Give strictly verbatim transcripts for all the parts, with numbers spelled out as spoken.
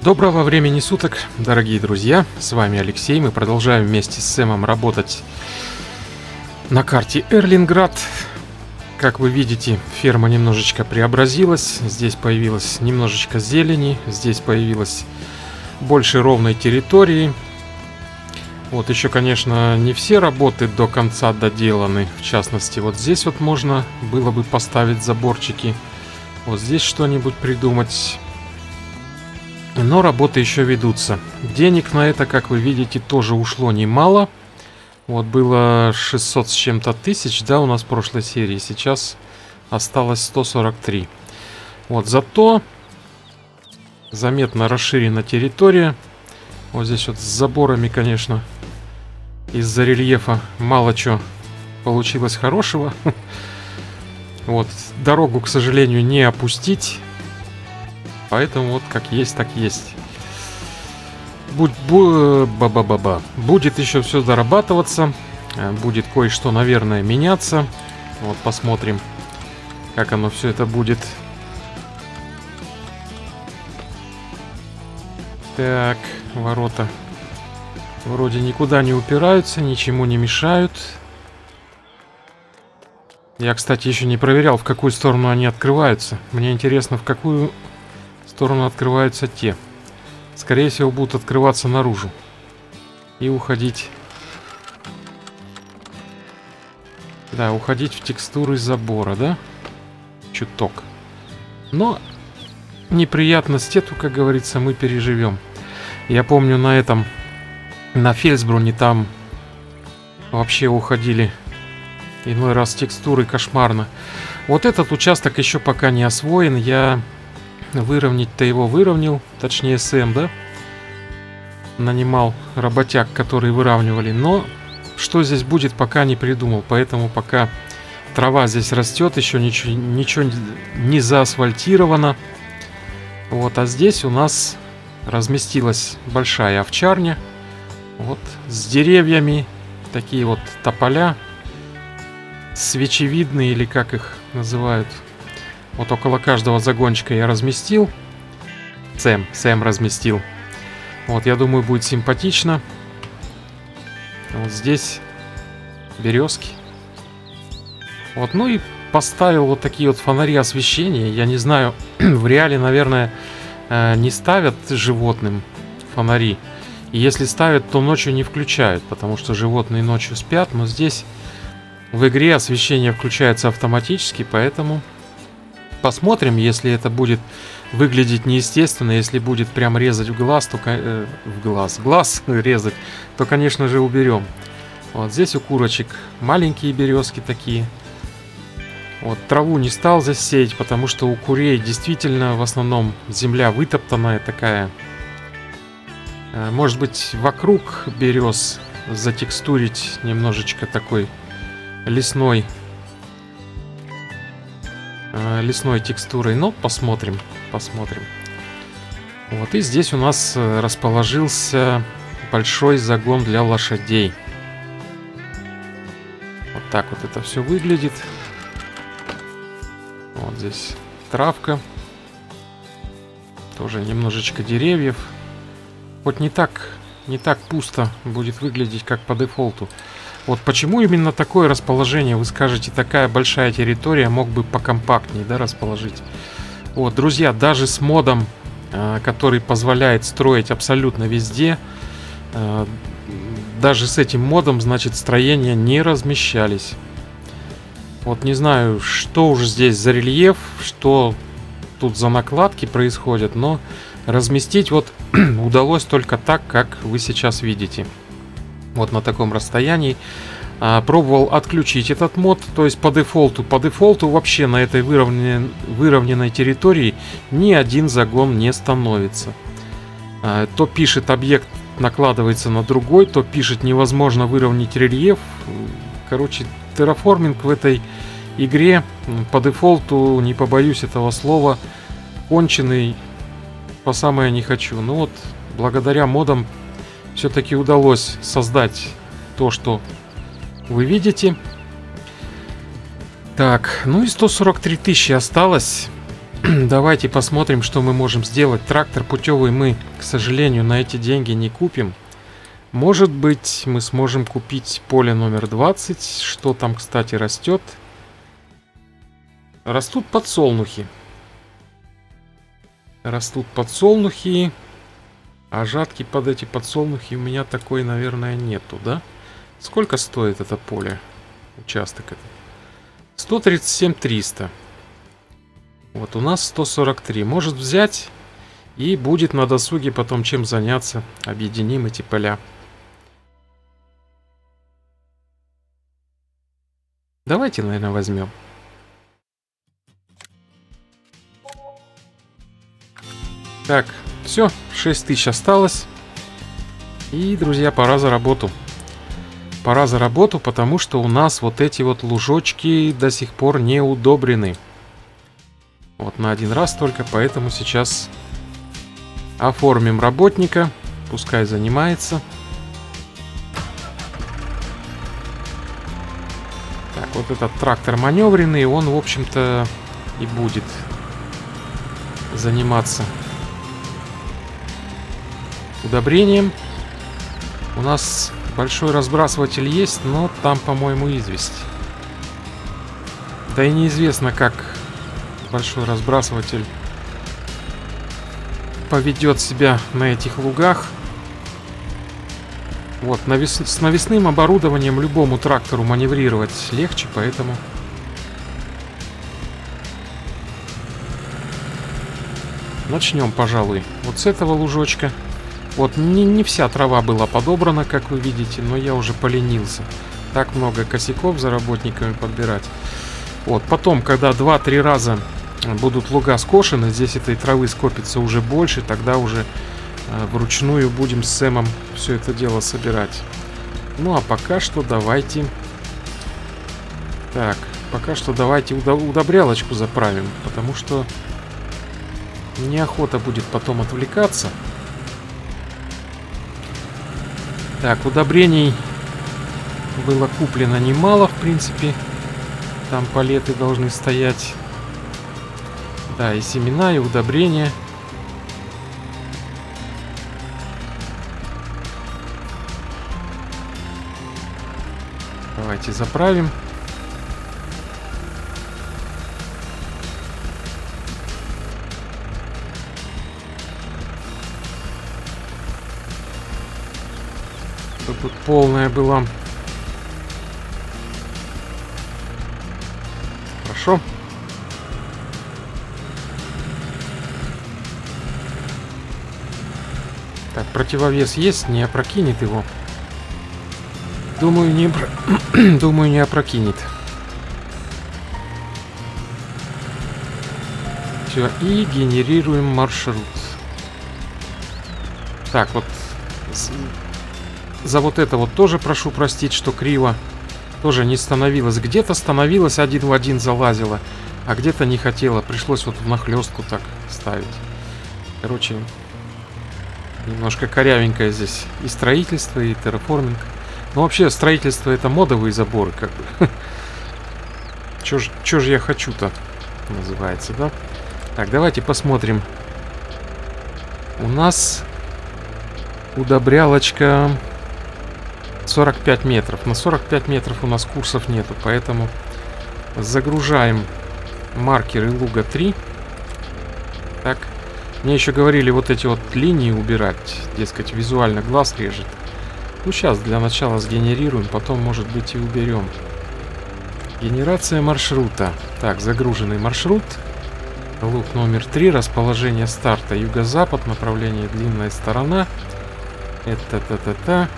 Доброго времени суток, дорогие друзья, с вами Алексей. Мы продолжаем вместе с Сэмом работать на карте Эрлинград. Как вы видите, ферма немножечко преобразилась. Здесь появилось немножечко зелени, здесь появилось больше ровной территории. Вот еще, конечно, не все работы до конца доделаны. В частности, вот здесь вот можно было бы поставить заборчики. Вот здесь что-нибудь придумать. Но работы еще ведутся. Денег на это, как вы видите, тоже ушло немало. Вот было шестьсот с чем-то тысяч, да, у нас в прошлой серии. Сейчас осталось сто сорок три. Вот, зато заметно расширена территория. Вот здесь вот с заборами, конечно, из-за рельефа мало чего получилось хорошего. Вот, дорогу, к сожалению, не опустить. Поэтому вот как есть, так есть. Будь, бу, ба, ба, ба, ба. Будет еще все дорабатываться. Будет кое-что, наверное, меняться. Вот посмотрим, как оно все это будет. Так, ворота вроде никуда не упираются, ничему не мешают. Я, кстати, еще не проверял, в какую сторону они открываются. Мне интересно, в какую сторону открываются те. Скорее всего, будут открываться наружу и уходить. Да, уходить в текстуры забора, да? Чуток. Но неприятность эту, как говорится, мы переживем. Я помню, на этом, на Фельсбрунне, там вообще уходили иной раз текстуры кошмарно. Вот этот участок еще пока не освоен. Я... Выровнять-то его выровнял, точнее Сэм, да? Нанимал работяг, которые выравнивали, но что здесь будет, пока не придумал. Поэтому пока трава здесь растет, еще ничего, ничего не заасфальтировано. Вот, а здесь у нас разместилась большая овчарня. Вот, с деревьями, такие вот тополя, свечевидные или как их называют. Вот около каждого загончика я разместил. Сэм, Сэм разместил. Вот, я думаю, будет симпатично. Вот здесь березки. Вот, ну и поставил вот такие вот фонари освещения. Я не знаю, в реале, наверное, не ставят животным фонари. И если ставят, то ночью не включают, потому что животные ночью спят. Но здесь в игре освещение включается автоматически, поэтому... Посмотрим, если это будет выглядеть неестественно, если будет прям резать в глаз, то э, в глаз, глаз резать, то, конечно же, уберем. Вот здесь у курочек маленькие березки такие. Вот траву не стал здесь сеять, потому что у курей действительно в основном земля вытоптанная такая. Может быть, вокруг берез затекстурить немножечко такой лесной. лесной текстурой, но посмотрим, посмотрим. Вот, и здесь у нас расположился большой загон для лошадей. Вот так вот это все выглядит. Вот здесь травка. Тоже немножечко деревьев. Хоть не так, не так пусто будет выглядеть, как по дефолту. Вот почему именно такое расположение, вы скажете, такая большая территория, мог бы покомпактнее, да, расположить. Вот, друзья, даже с модом, который позволяет строить абсолютно везде, даже с этим модом, значит, строения не размещались. Вот не знаю, что уж здесь за рельеф, что тут за накладки происходят, но разместить вот удалось только так, как вы сейчас видите. Вот на таком расстоянии. А, пробовал отключить этот мод, то есть по дефолту. По дефолту вообще на этой выровненной, выровненной территории ни один загон не становится. А, то пишет объект накладывается на другой, то пишет невозможно выровнять рельеф. Короче, терраформинг в этой игре по дефолту, не побоюсь этого слова, конченый по самое не хочу. Ну вот, благодаря модам все-таки удалось создать то, что вы видите. Так, ну и сто сорок три тысячи осталось. Давайте посмотрим, что мы можем сделать. Трактор путевый мы, к сожалению, на эти деньги не купим. Может быть, мы сможем купить поле номер двадцать. Что там, кстати, растет? Растут подсолнухи. Растут подсолнухи. А жатки под эти подсолнухи у меня такой, наверное, нету, да? Сколько стоит это поле? Участок этот. сто тридцать семь триста. Вот у нас сто сорок три. Может взять, и будет на досуге потом чем заняться. Объединим эти поля. Давайте, наверное, возьмем. Так, все, шесть тысяч осталось. И, друзья, пора за работу. Пора за работу, потому что у нас вот эти вот лужочки до сих пор не удобрены. Вот на один раз только, поэтому сейчас оформим работника. Пускай занимается. Так, вот этот трактор маневренный, он, в общем-то, и будет заниматься удобрением. У нас большой разбрасыватель есть, но там, по-моему, известь. Да и неизвестно, как большой разбрасыватель поведет себя на этих лугах. Вот, навес... с навесным оборудованием любому трактору маневрировать легче, поэтому... Начнем, пожалуй, вот с этого лужочка. Вот, не, не вся трава была подобрана, как вы видите, но я уже поленился. Так много косяков за работниками подбирать. Вот, потом, когда два-три раза будут луга скошены, здесь этой травы скопится уже больше, тогда уже э, вручную будем с Сэмом все это дело собирать. Ну, а пока что давайте... Так, пока что давайте удобрялочку заправим, потому что неохота будет потом отвлекаться. Так, удобрений было куплено немало, в принципе. Там палеты должны стоять. Да, и семена, и удобрения. Давайте заправим. Тут полная была. Хорошо. Так, противовес есть, не опрокинет его. Думаю, не, про... Думаю, не опрокинет. Все, и генерируем маршрут. Так, вот... За вот это вот тоже прошу простить, что криво тоже не становилось. Где-то становилось, один в один залазило, а где-то не хотело. Пришлось вот внахлёстку так ставить. Короче, немножко корявенькое здесь и строительство, и терраформинг. Но вообще строительство — это модовые заборы, как бы. Чё ж, чё ж я хочу-то, называется, да? Так, давайте посмотрим. У нас удобрялочка... сорок пять метров. На сорок пять метров у нас курсов нету, поэтому загружаем маркеры луга три. Так. Мне еще говорили вот эти вот линии убирать. Дескать, визуально глаз режет. Ну, сейчас для начала сгенерируем, потом, может быть, и уберем. Генерация маршрута. Так, загруженный маршрут. Луг номер три. Расположение старта. Юго-запад. Направление длинная сторона. Это-та-та-та.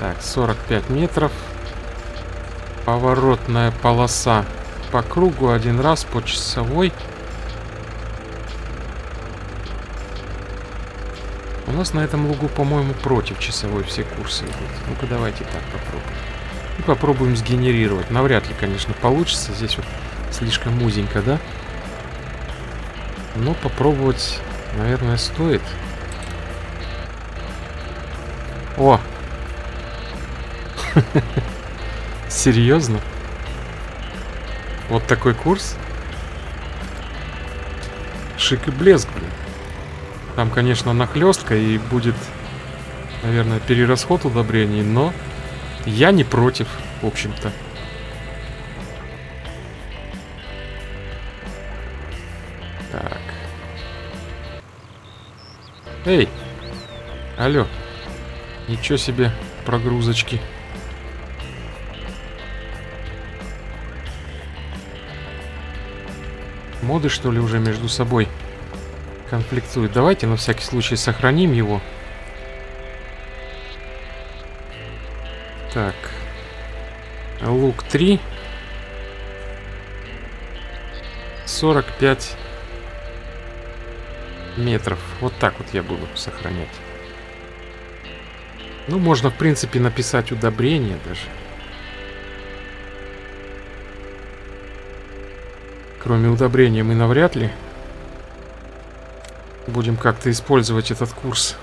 Так, сорок пять метров. Поворотная полоса по кругу один раз по часовой. У нас на этом лугу, по-моему, против часовой все курсы идут. Ну-ка, давайте так попробуем. И попробуем сгенерировать. Навряд ли, конечно, получится. Здесь вот слишком узенько, да? Но попробовать, наверное, стоит. О! Серьезно? Вот такой курс? шик и блеск, блин. Там, конечно, нахлестка и будет, наверное, перерасход удобрений, но я не против, в общем-то. Так. Эй! Алло. Ничего себе прогрузочки. Моды, что ли, уже между собой конфликтуют. Давайте на всякий случай сохраним его. Так. Лук три. сорок пять метров. Вот так вот я буду сохранять. Ну, можно, в принципе, написать удобрение даже. Кроме удобрения мы навряд ли будем как-то использовать этот курс.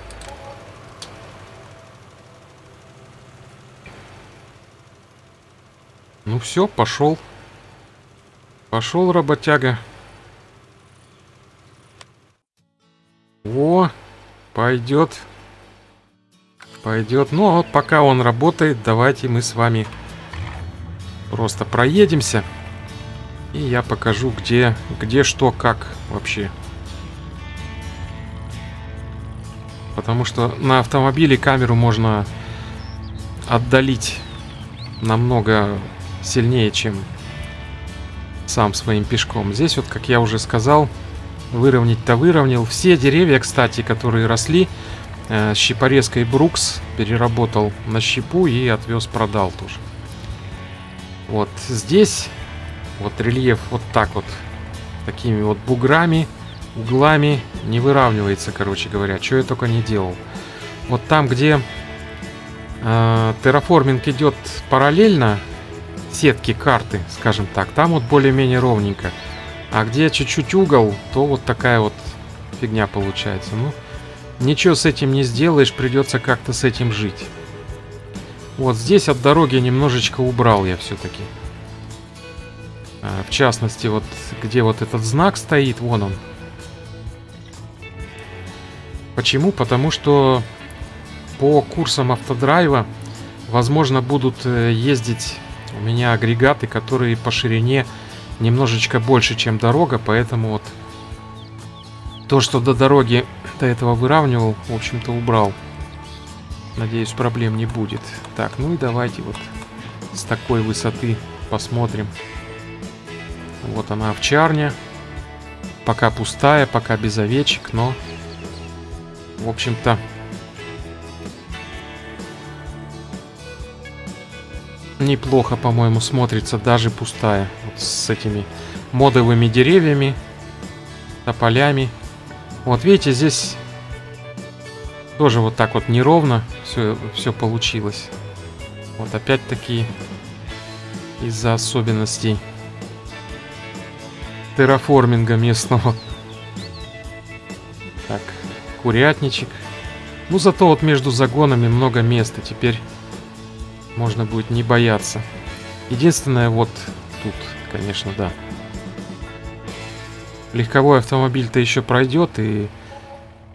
Ну все, пошел. Пошел, работяга. Во, пойдет. Пойдет. Ну, а вот пока он работает, давайте мы с вами просто проедемся. И я покажу, где, где, что, как вообще. Потому что на автомобиле камеру можно отдалить намного сильнее, чем сам своим пешком. Здесь вот, как я уже сказал, выровнять-то выровнял. Все деревья, кстати, которые росли, э, щепорезкой Брукс переработал на щепу и отвез, продал тоже. Вот здесь вот рельеф вот так вот, такими вот буграми, углами не выравнивается, короче говоря. Что я только не делал. Вот там, где э, терраформинг идет параллельно сетки карты, скажем так, там вот более-менее ровненько. А где чуть-чуть угол, то вот такая вот фигня получается. Ну, ничего с этим не сделаешь, придется как-то с этим жить. Вот здесь от дороги немножечко убрал я все-таки. В частности, вот где вот этот знак стоит, вон он. Почему? Потому что по курсам автодрайва, возможно, будут ездить у меня агрегаты, которые по ширине немножечко больше, чем дорога. Поэтому вот то, что до дороги до этого выравнивал, в общем-то, убрал. Надеюсь, проблем не будет. Так, ну и давайте вот с такой высоты посмотрим. Вот она, овчарня. Пока пустая, пока без овечек, но, в общем-то, неплохо, по-моему, смотрится даже пустая. Вот с этими модовыми деревьями, тополями. Вот видите, здесь тоже вот так вот неровно все, все получилось. Вот опять-таки из-за особенностей терраформинга местного. Так, курятничек. Ну, зато вот между загонами много места. Теперь можно будет не бояться. Единственное, вот тут, конечно, да. Легковой автомобиль-то еще пройдет, и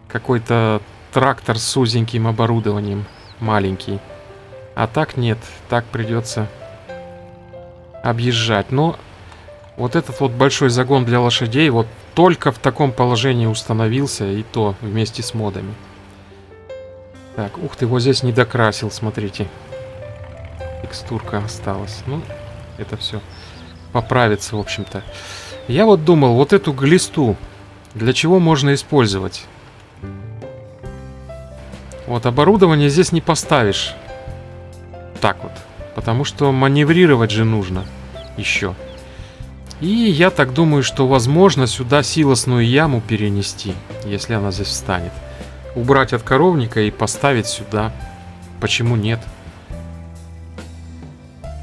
какой-то трактор с узеньким оборудованием, маленький. А так нет, так придется объезжать. Но вот этот вот большой загон для лошадей вот только в таком положении установился, и то вместе с модами. Так, ух ты, вот здесь не докрасил, смотрите. Текстурка осталась. Ну, это все поправится, в общем-то. Я вот думал, вот эту глисту для чего можно использовать? Вот оборудование здесь не поставишь. Так вот. Потому что маневрировать же нужно еще. И я так думаю, что возможно сюда силосную яму перенести, если она здесь встанет. Убрать от коровника и поставить сюда. Почему нет?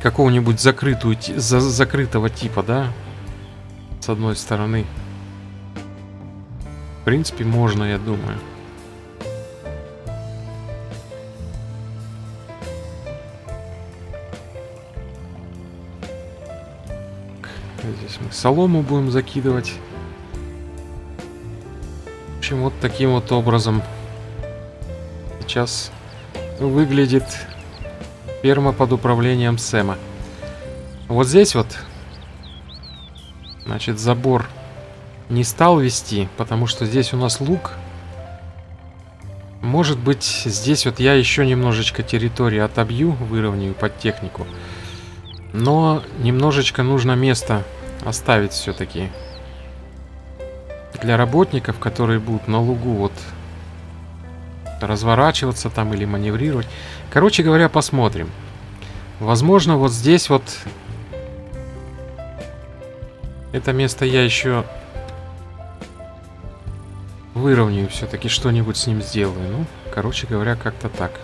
Какого-нибудь закрытую, за, закрытого типа, да? С одной стороны. В принципе, можно, я думаю. Здесь мы солому будем закидывать. общем, вот таким вот образом сейчас выглядит ферма под управлением Сэма. Вот здесь вот, значит, забор не стал вести, потому что здесь у нас луг. Может быть, здесь вот я еще немножечко территории отобью, выровняю под технику. Но немножечко нужно место оставить все-таки для работников, которые будут на лугу вот разворачиваться там или маневрировать. Короче говоря, посмотрим. Возможно, вот здесь вот это место я еще выровняю, все-таки что-нибудь с ним сделаю. Ну, короче говоря, как-то так.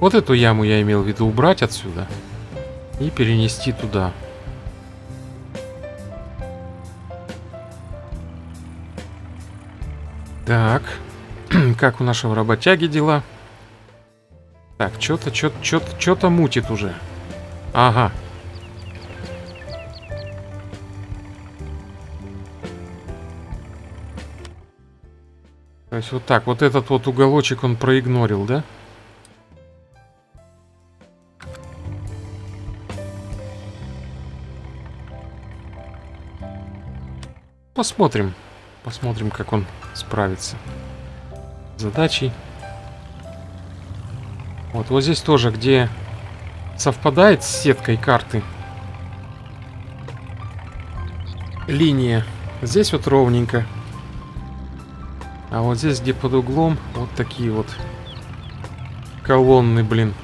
Вот эту яму я имел в виду убрать отсюда и перенести туда. Так, как у нашего работяги дела? Так, что-то, что-то, что-то, что-то мутит уже. Ага. То есть вот так, вот этот вот уголочек он проигнорил, да? Посмотрим. Посмотрим, как он справится с задачей. Вот, вот здесь тоже, где совпадает с сеткой карты линия. Здесь вот ровненько. А вот здесь, где под углом, вот такие вот колонны, блин.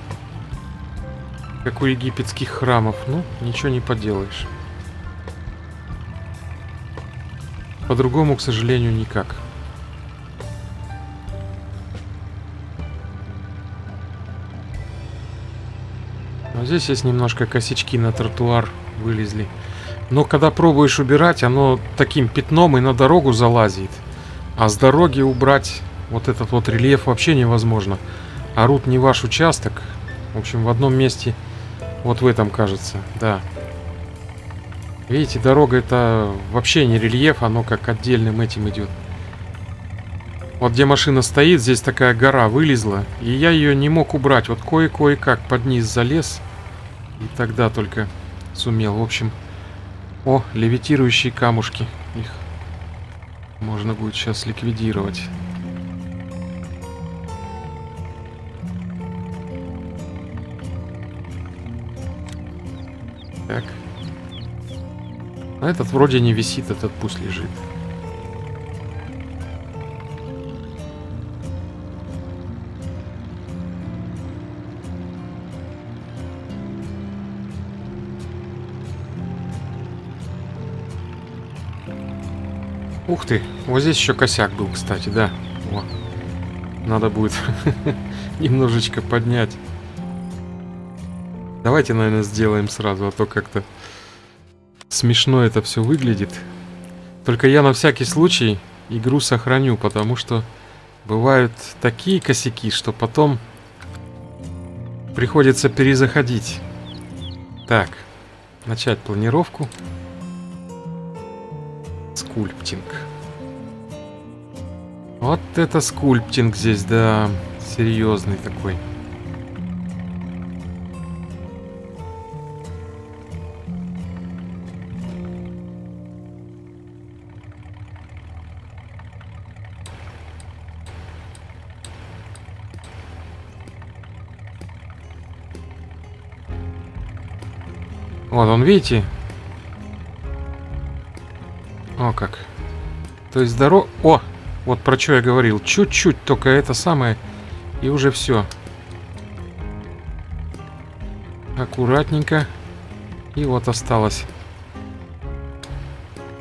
Как у египетских храмов. Ну, ничего не поделаешь. По-другому, к сожалению, никак. Но здесь есть немножко косячки на тротуар вылезли. Но когда пробуешь убирать, оно таким пятном и на дорогу залазит. А с дороги убрать вот этот вот рельеф вообще невозможно. Орут не ваш участок. В общем, в одном месте, вот в этом, кажется, да. Видите, дорога это вообще не рельеф, оно как отдельным этим идет. Вот где машина стоит, здесь такая гора вылезла, и я ее не мог убрать. Вот кое-кое-как под низ залез, и тогда только сумел. В общем, о, левитирующие камушки, их можно будет сейчас ликвидировать. Так. А этот вроде не висит, этот пусть лежит. Ух ты, вот здесь еще косяк был, кстати, да. О, надо будет немножечко поднять. Давайте, наверное, сделаем сразу, а то как-то смешно это все выглядит. Только я на всякий случай игру сохраню, потому что бывают такие косяки, что потом приходится перезаходить. Так, начать планировку. Скульптинг. Вот это скульптинг здесь, да, серьезный такой. Вот он, видите? О, как. То есть дорога... О! Вот про что я говорил. Чуть-чуть только это самое. И уже все. Аккуратненько. И вот осталось.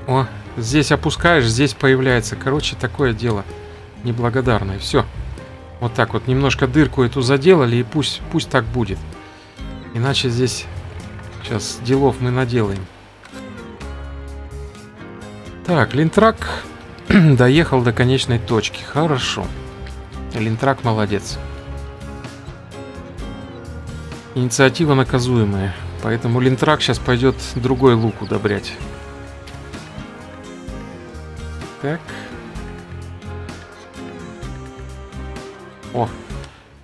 О, здесь опускаешь, здесь появляется. Короче, такое дело неблагодарное. Все. Вот так вот. Немножко дырку эту заделали. И пусть, пусть так будет. Иначе здесь... Сейчас делов мы наделаем. Так, линтрак доехал до конечной точки. Хорошо. Линтрак молодец. Инициатива наказуемая. Поэтому линтрак сейчас пойдет другой лук удобрять. Так. О,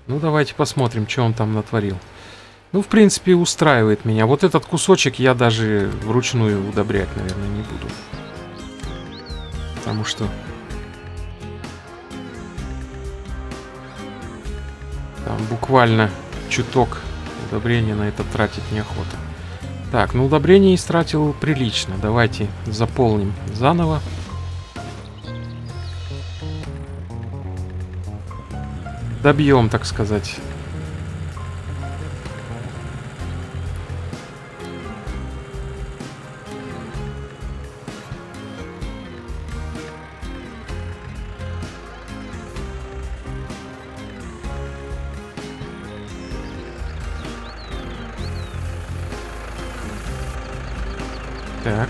ну давайте посмотрим, что он там натворил. Ну, в принципе, устраивает меня. Вот этот кусочек я даже вручную удобрять, наверное, не буду. Потому что... там буквально чуток удобрения на это тратить неохота. Так, ну удобрение истратил прилично. Давайте заполним заново. Добьем, так сказать. Так.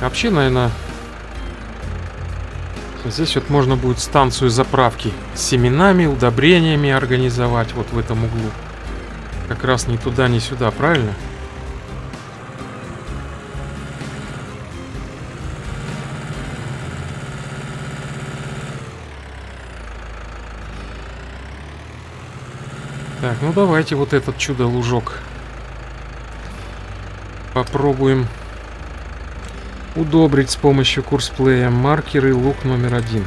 Вообще, наверное, здесь вот можно будет станцию заправки с семенами, удобрениями организовать вот в этом углу. Как раз ни туда, ни сюда, правильно? Так, ну давайте вот этот чудо-лужок попробуем удобрить с помощью Courseplay. Маркеры, лук номер один.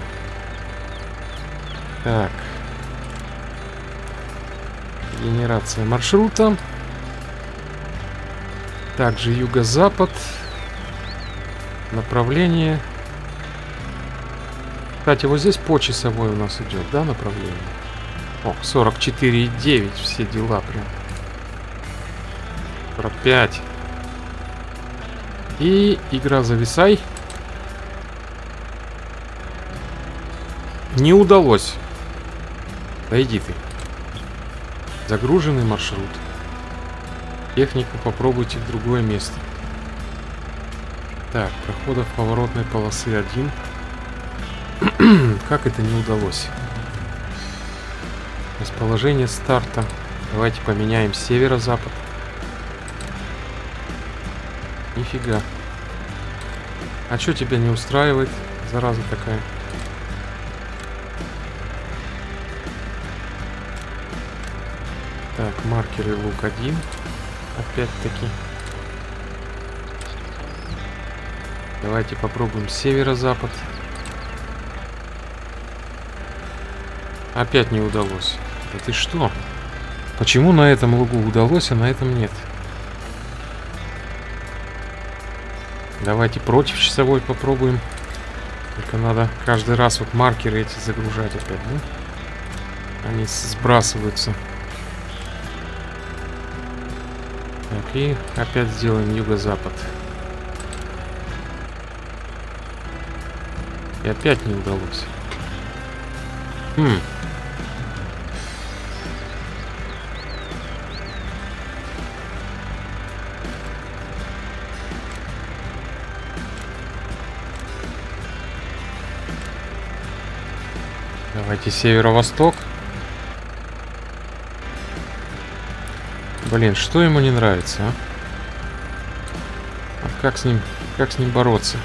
Так. Генерация маршрута. Также юго-запад. Направление. Кстати, вот здесь по часовой у нас идет, да, направление? О, сорок четыре и девять, все дела прям. сорок пять. И игра зависай. Не удалось. Да иди ты. Загруженный маршрут. Технику попробуйте в другое место. Так, проходов поворотной полосы один. Как это не удалось? Расположение старта. Давайте поменяем северо-запад. Нифига. А что тебя не устраивает? Зараза такая. Так, маркеры лук один. Опять-таки. Давайте попробуем северо-запад. Опять не удалось. Да ты что? Почему на этом лугу удалось, а на этом нет? Давайте против часовой попробуем. Только надо каждый раз вот маркеры эти загружать опять, да? Они сбрасываются. Так, и опять сделаем юго-запад. И опять не удалось. Хм. Давайте северо-восток. Блин, что ему не нравится, а? А как с ним, как с ним бороться?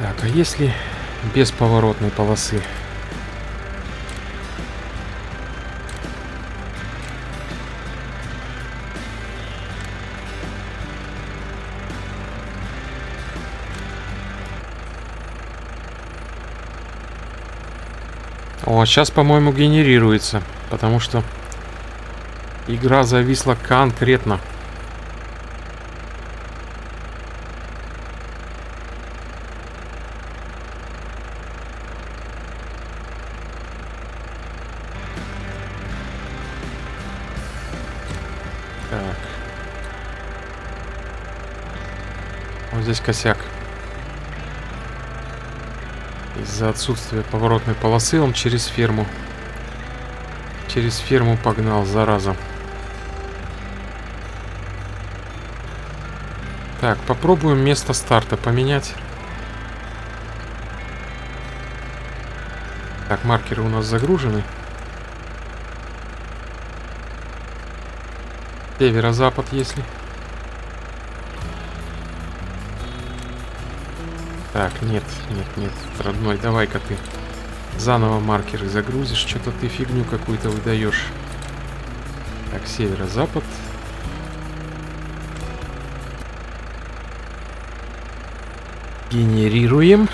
Так, а если без поворотной полосы? О, сейчас, по-моему, генерируется, потому что игра зависла конкретно. Так. Вот здесь косяк. Из-за отсутствия поворотной полосы он через ферму. Через ферму погнал, зараза. Так, попробуем место старта поменять. Так, маркеры у нас загружены. Северо-запад, если. Так, нет, нет, нет, родной, давай-ка ты заново маркеры загрузишь. Что-то ты фигню какую-то выдаешь. Так, северо-запад. Генерируем.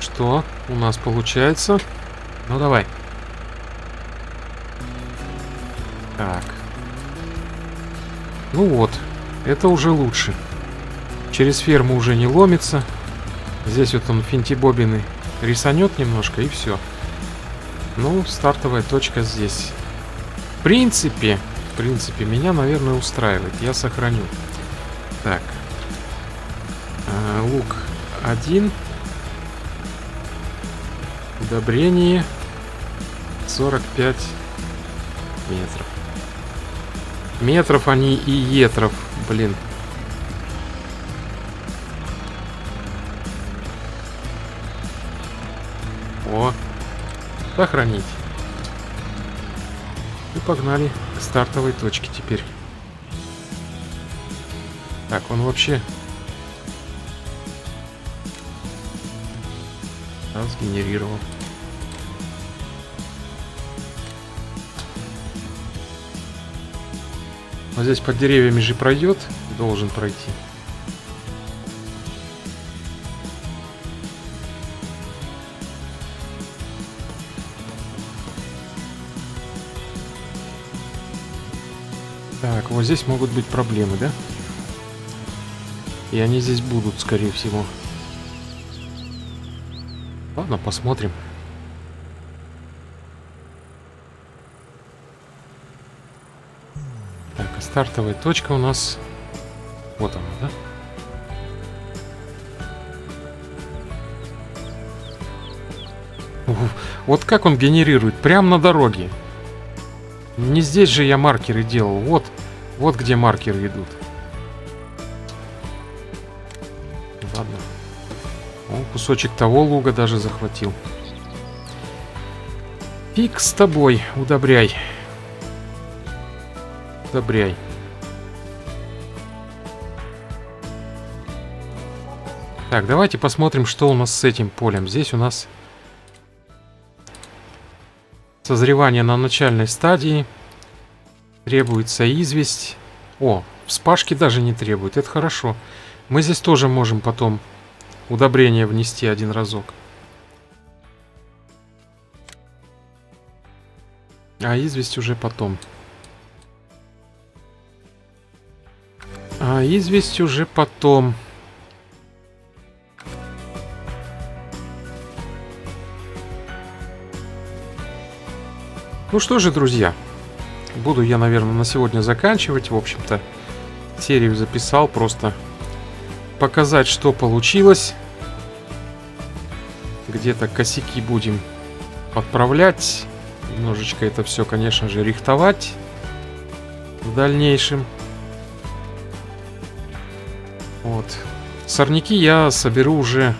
Что у нас получается? Ну давай. Так. Ну вот. Это уже лучше. Через ферму уже не ломится. Здесь вот он финтибобины рисанет немножко, и все. Ну, стартовая точка здесь. В принципе, в принципе, меня, наверное, устраивает. Я сохраню. Так. А, лук один. Удобрение сорок пять метров. Метров они и етров, блин. О, сохранить. И погнали к стартовой точке теперь. Так, он вообще... Да, сгенерировал. Вот здесь под деревьями же пройдет, должен пройти. Так, вот здесь могут быть проблемы, да? И они здесь будут, скорее всего. Ладно, посмотрим. Стартовая точка у нас... Вот она, да? Ух, вот как он генерирует. Прямо на дороге. Не здесь же я маркеры делал. Вот, вот где маркеры идут. Ладно. О, кусочек того луга даже захватил. Фиг с тобой, удобряй. Удобряй. Так, давайте посмотрим, что у нас с этим полем. Здесь у нас созревание на начальной стадии. Требуется известь. О, вспашки даже не требует. Это хорошо. Мы здесь тоже можем потом удобрение внести один разок. А известь уже потом. А известь уже потом. Ну что же, друзья, буду я, наверное, на сегодня заканчивать. В общем-то, серию записал, просто показать, что получилось. Где-то косяки будем подправлять. Немножечко это все, конечно же, рихтовать в дальнейшем. Вот. Сорняки я соберу уже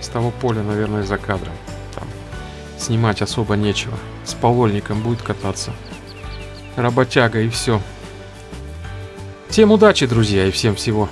с того поля, наверное, за кадром. Там снимать особо нечего. С полольником будет кататься. Работяга, и все. Всем удачи, друзья, и всем всего.